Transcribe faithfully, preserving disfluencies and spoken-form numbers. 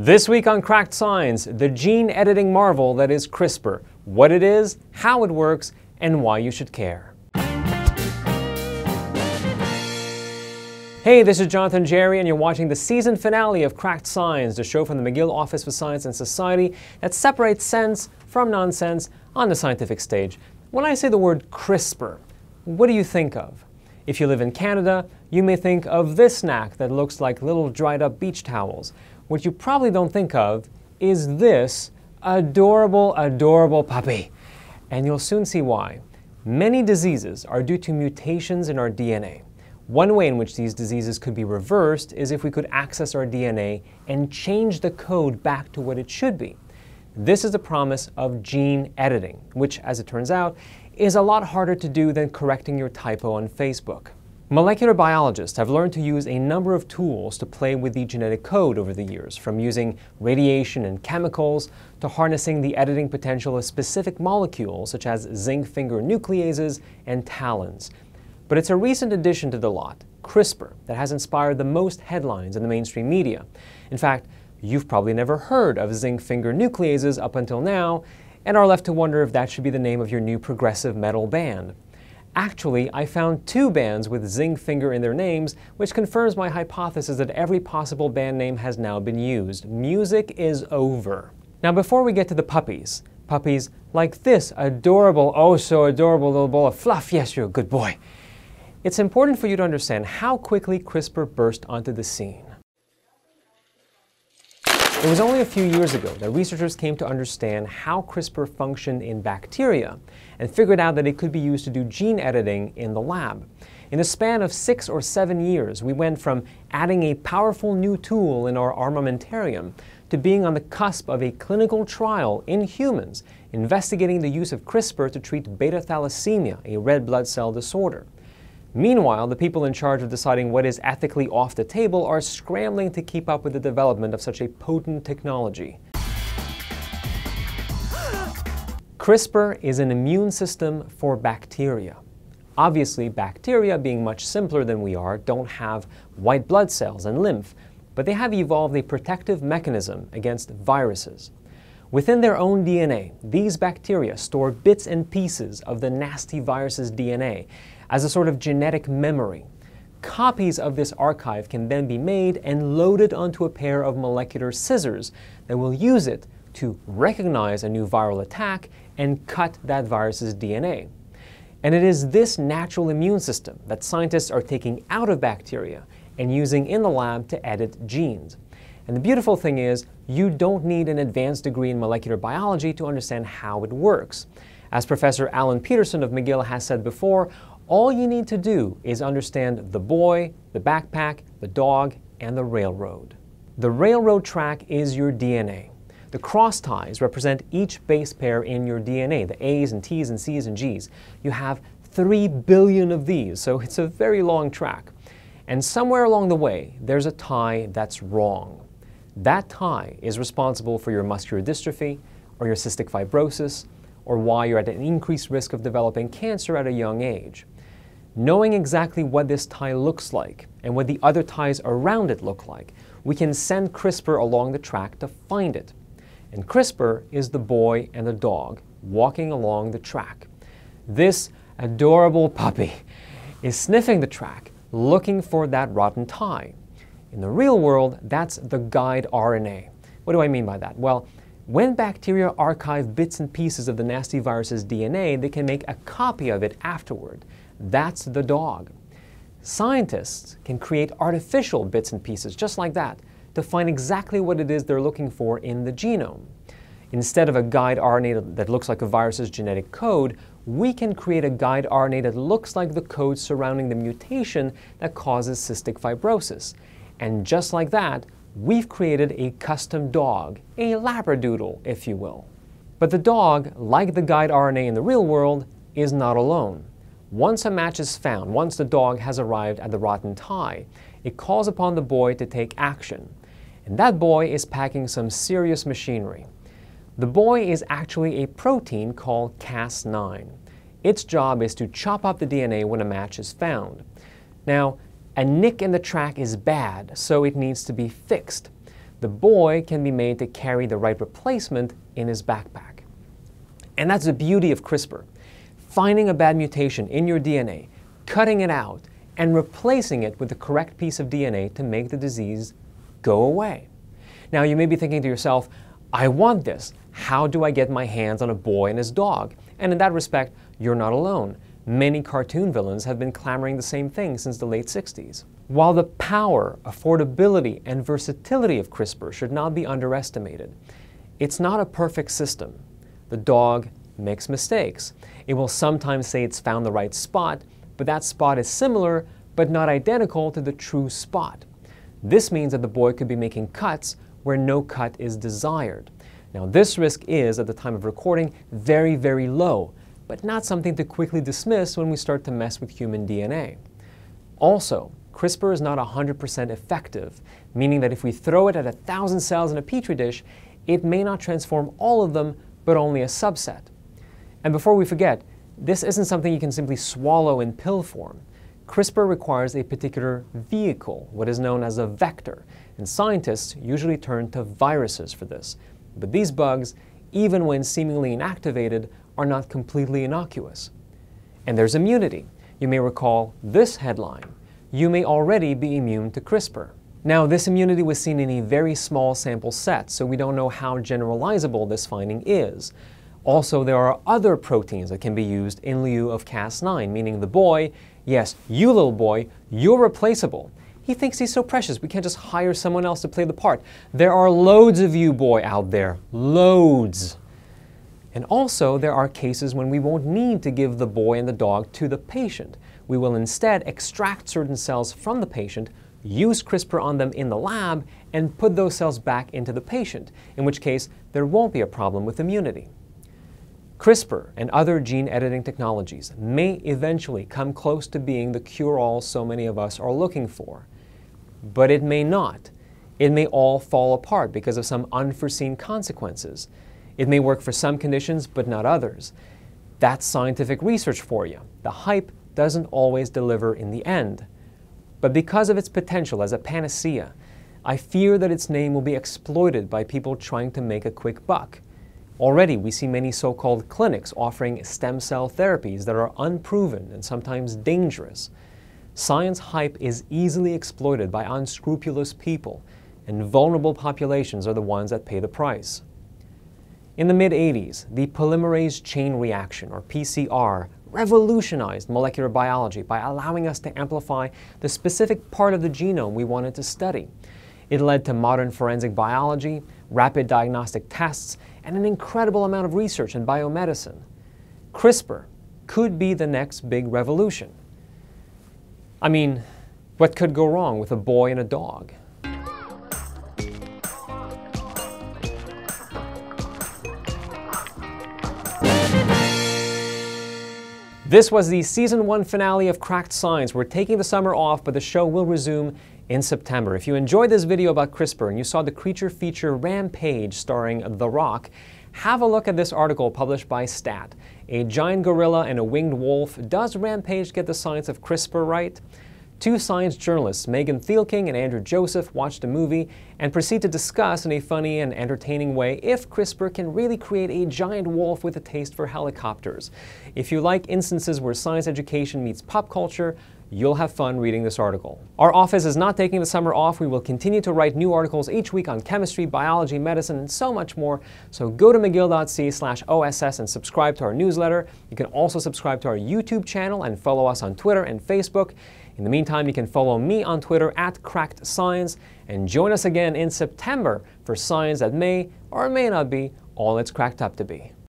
This week on Cracked Science, the gene editing marvel that is CRISPR, what it is, how it works, and why you should care. Hey, this is Jonathan Jarry, and you're watching the season finale of Cracked Science, the show from the McGill Office for Science and Society that separates sense from nonsense on the scientific stage. When I say the word CRISPR, what do you think of? If you live in Canada, you may think of this snack that looks like little dried up beach towels. What you probably don't think of is this adorable, adorable puppy. And you'll soon see why. Many diseases are due to mutations in our D N A. One way in which these diseases could be reversed is if we could access our D N A and change the code back to what it should be. This is the promise of gene editing, which, as it turns out, is a lot harder to do than correcting your typo on Facebook. Molecular biologists have learned to use a number of tools to play with the genetic code over the years, from using radiation and chemicals to harnessing the editing potential of specific molecules such as zinc finger nucleases and TALENs. But it's a recent addition to the lot, CRISPR, that has inspired the most headlines in the mainstream media. In fact, you've probably never heard of zinc finger nucleases up until now, and are left to wonder if that should be the name of your new progressive metal band. Actually, I found two bands with zinc finger in their names, which confirms my hypothesis that every possible band name has now been used. Music is over. Now, before we get to the puppies, puppies like this adorable, oh so adorable little ball of fluff, yes, you're a good boy. It's important for you to understand how quickly CRISPR burst onto the scene. It was only a few years ago that researchers came to understand how CRISPR functioned in bacteria and figured out that it could be used to do gene editing in the lab. In the span of six or seven years, we went from adding a powerful new tool in our armamentarium to being on the cusp of a clinical trial in humans investigating the use of CRISPR to treat beta-thalassemia, a red blood cell disorder. Meanwhile, the people in charge of deciding what is ethically off the table are scrambling to keep up with the development of such a potent technology. CRISPR is an immune system for bacteria. Obviously, bacteria, being much simpler than we are, don't have white blood cells and lymph, but they have evolved a protective mechanism against viruses. Within their own D N A, these bacteria store bits and pieces of the nasty virus's D N A as a sort of genetic memory. Copies of this archive can then be made and loaded onto a pair of molecular scissors that will use it to recognize a new viral attack and cut that virus's D N A. And it is this natural immune system that scientists are taking out of bacteria and using in the lab to edit genes. And the beautiful thing is, you don't need an advanced degree in molecular biology to understand how it works. As Professor Alan Peterson of McGill has said before, all you need to do is understand the boy, the backpack, the dog, and the railroad. The railroad track is your D N A. The cross ties represent each base pair in your D N A, the A's and T's and C's and G's. You have three billion of these, so it's a very long track. And somewhere along the way, there's a tie that's wrong. That tie is responsible for your muscular dystrophy, or your cystic fibrosis, or why you're at an increased risk of developing cancer at a young age. Knowing exactly what this tie looks like, and what the other ties around it look like, we can send CRISPR along the track to find it. And CRISPR is the boy and the dog walking along the track. This adorable puppy is sniffing the track, looking for that rotten tie. In the real world, that's the guide R N A. What do I mean by that? Well, when bacteria archive bits and pieces of the nasty virus's D N A, they can make a copy of it afterward. That's the dog. Scientists can create artificial bits and pieces, just like that, to find exactly what it is they're looking for in the genome. Instead of a guide R N A that looks like a virus's genetic code, we can create a guide R N A that looks like the code surrounding the mutation that causes cystic fibrosis. And just like that, we've created a custom dog, a labradoodle, if you will. But the dog, like the guide R N A in the real world, is not alone. Once a match is found, once the dog has arrived at the rotten tie, it calls upon the boy to take action. And that boy is packing some serious machinery. The boy is actually a protein called Cas nine. Its job is to chop up the D N A when a match is found. Now, a nick in the track is bad, so it needs to be fixed. the boy can be made to carry the right replacement in his backpack. And that's the beauty of CRISPR. Finding a bad mutation in your D N A, cutting it out, and replacing it with the correct piece of D N A to make the disease go away. Now, you may be thinking to yourself, I want this. How do I get my hands on a boy and his dog? And in that respect, you're not alone. Many cartoon villains have been clamoring the same thing since the late sixties. While the power, affordability, and versatility of CRISPR should not be underestimated, it's not a perfect system. The dog makes mistakes. It will sometimes say it's found the right spot, but that spot is similar but not identical to the true spot. This means that the boy could be making cuts where no cut is desired. Now, this risk is, at the time of recording, very, very low, but not something to quickly dismiss when we start to mess with human D N A. Also, CRISPR is not one hundred percent effective, meaning that if we throw it at a thousand cells in a petri dish, it may not transform all of them, but only a subset. And before we forget, this isn't something you can simply swallow in pill form. CRISPR requires a particular vehicle, what is known as a vector, and scientists usually turn to viruses for this. But these bugs, even when seemingly inactivated, are not completely innocuous. And there's immunity. You may recall this headline, "You may already be immune to CRISPR." Now, this immunity was seen in a very small sample set, so we don't know how generalizable this finding is. Also, there are other proteins that can be used in lieu of Cas nine, meaning the boy, yes, you little boy, you're replaceable. He thinks he's so precious, we can't just hire someone else to play the part. There are loads of you boy out there, loads. And also, there are cases when we won't need to give the boy and the dog to the patient. We will instead extract certain cells from the patient, use CRISPR on them in the lab, and put those cells back into the patient, in which case there won't be a problem with immunity. CRISPR and other gene editing technologies may eventually come close to being the cure-all so many of us are looking for. But it may not. It may all fall apart because of some unforeseen consequences. It may work for some conditions, but not others. That's scientific research for you. The hype doesn't always deliver in the end. But because of its potential as a panacea, I fear that its name will be exploited by people trying to make a quick buck. Already, we see many so-called clinics offering stem cell therapies that are unproven and sometimes dangerous. Science hype is easily exploited by unscrupulous people, and vulnerable populations are the ones that pay the price. In the mid eighties, the polymerase chain reaction, or P C R, revolutionized molecular biology by allowing us to amplify the specific part of the genome we wanted to study. It led to modern forensic biology, rapid diagnostic tests, and an incredible amount of research in biomedicine. CRISPR could be the next big revolution. I mean, what could go wrong with a boy and a dog? This was the season one finale of Cracked Science. We're taking the summer off, but the show will resume in September. If you enjoyed this video about CRISPR and you saw the creature feature Rampage starring The Rock, have a look at this article published by Stat. A giant gorilla and a winged wolf. Does Rampage get the science of CRISPR right? Two science journalists, Megan Thielking and Andrew Joseph, watch the movie and proceed to discuss in a funny and entertaining way if CRISPR can really create a giant wolf with a taste for helicopters. If you like instances where science education meets pop culture, you'll have fun reading this article. Our office is not taking the summer off. We will continue to write new articles each week on chemistry, biology, medicine, and so much more. So go to mcgill dot c a slash O S S and subscribe to our newsletter. You can also subscribe to our YouTube channel and follow us on Twitter and Facebook. In the meantime, you can follow me on Twitter at Cracked Science, and join us again in September for science that may or may not be all it's cracked up to be.